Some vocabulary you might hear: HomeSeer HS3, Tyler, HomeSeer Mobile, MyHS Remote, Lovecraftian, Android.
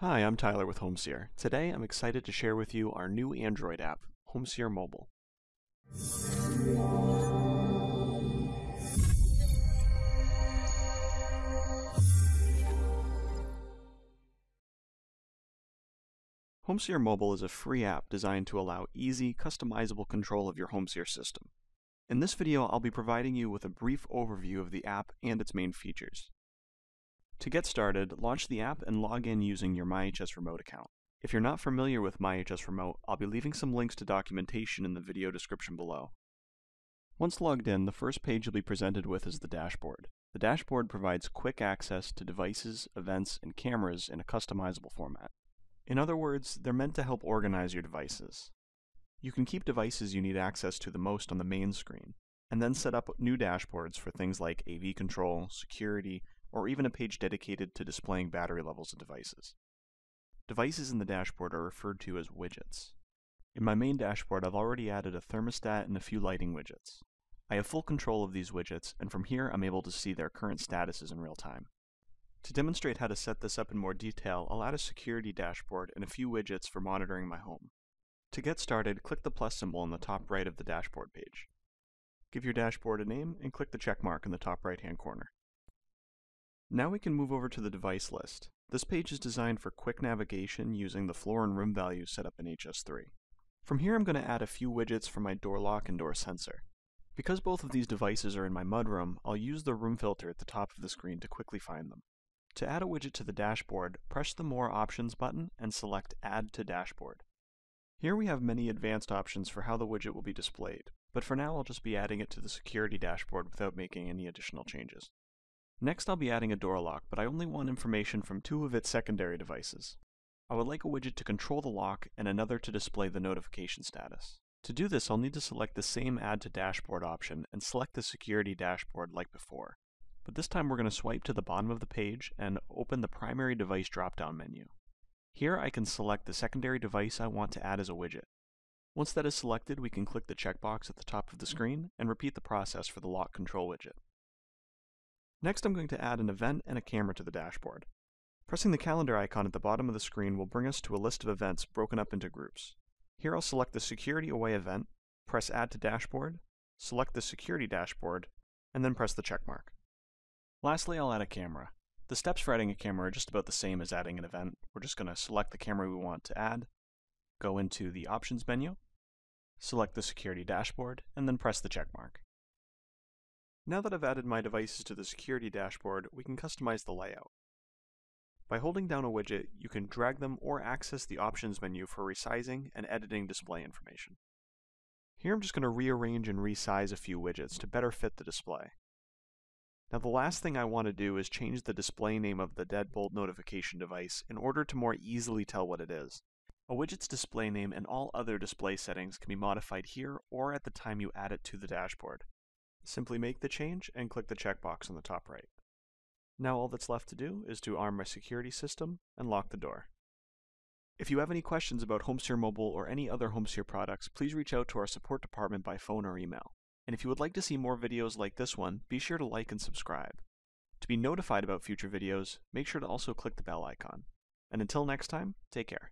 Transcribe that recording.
Hi, I'm Tyler with HomeSeer. Today I'm excited to share with you our new Android app, HomeSeer Mobile. HomeSeer Mobile is a free app designed to allow easy, customizable control of your HomeSeer system. In this video, I'll be providing you with a brief overview of the app and its main features. To get started, launch the app and log in using your MyHS Remote account. If you're not familiar with MyHS Remote, I'll be leaving some links to documentation in the video description below. Once logged in, the first page you'll be presented with is the dashboard. The dashboard provides quick access to devices, events, and cameras in a customizable format. In other words, they're meant to help organize your devices. You can keep devices you need access to the most on the main screen, and then set up new dashboards for things like AV control, security, or even a page dedicated to displaying battery levels of devices. Devices in the dashboard are referred to as widgets. In my main dashboard, I've already added a thermostat and a few lighting widgets. I have full control of these widgets, and from here I'm able to see their current statuses in real time. To demonstrate how to set this up in more detail, I'll add a security dashboard and a few widgets for monitoring my home. To get started, click the plus symbol on the top right of the dashboard page. Give your dashboard a name and click the check mark in the top right-hand corner. Now we can move over to the device list. This page is designed for quick navigation using the floor and room values set up in HS3. From here I'm going to add a few widgets for my door lock and door sensor. Because both of these devices are in my mudroom, I'll use the room filter at the top of the screen to quickly find them. To add a widget to the dashboard, press the More Options button and select Add to Dashboard. Here we have many advanced options for how the widget will be displayed, but for now I'll just be adding it to the security dashboard without making any additional changes. Next I'll be adding a door lock, but I only want information from two of its secondary devices. I would like a widget to control the lock and another to display the notification status. To do this, I'll need to select the same Add to Dashboard option and select the security dashboard like before. But this time we're going to swipe to the bottom of the page and open the primary device drop-down menu. Here I can select the secondary device I want to add as a widget. Once that is selected, we can click the checkbox at the top of the screen and repeat the process for the lock control widget. Next, I'm going to add an event and a camera to the dashboard. Pressing the calendar icon at the bottom of the screen will bring us to a list of events broken up into groups. Here I'll select the Security Away event, press Add to Dashboard, select the Security Dashboard, and then press the check mark. Lastly, I'll add a camera. The steps for adding a camera are just about the same as adding an event. We're just going to select the camera we want to add, go into the Options menu, select the Security Dashboard, and then press the check mark. Now that I've added my devices to the security dashboard, we can customize the layout. By holding down a widget, you can drag them or access the options menu for resizing and editing display information. Here I'm just going to rearrange and resize a few widgets to better fit the display. Now the last thing I want to do is change the display name of the deadbolt notification device in order to more easily tell what it is. A widget's display name and all other display settings can be modified here or at the time you add it to the dashboard. Simply make the change and click the checkbox on the top right. Now all that's left to do is to arm my security system and lock the door. If you have any questions about HomeSeer Mobile or any other HomeSeer products, please reach out to our support department by phone or email. And if you would like to see more videos like this one, be sure to like and subscribe. To be notified about future videos, make sure to also click the bell icon. And until next time, take care.